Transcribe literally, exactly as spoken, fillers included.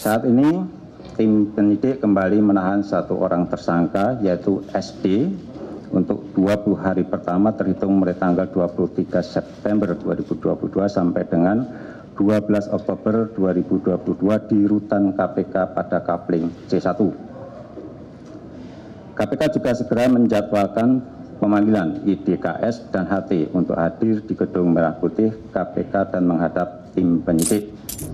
Saat ini tim penyidik kembali menahan satu orang tersangka yaitu S D untuk dua puluh hari pertama terhitung mulai tanggal dua puluh tiga September dua ribu dua puluh dua sampai dengan dua belas Oktober dua ribu dua puluh dua di Rutan K P K pada Kapling C satu. K P K juga segera menjadwalkan pemanggilan I D K S dan H T untuk hadir di Gedung Merah Putih K P K dan menghadap tim penyidik.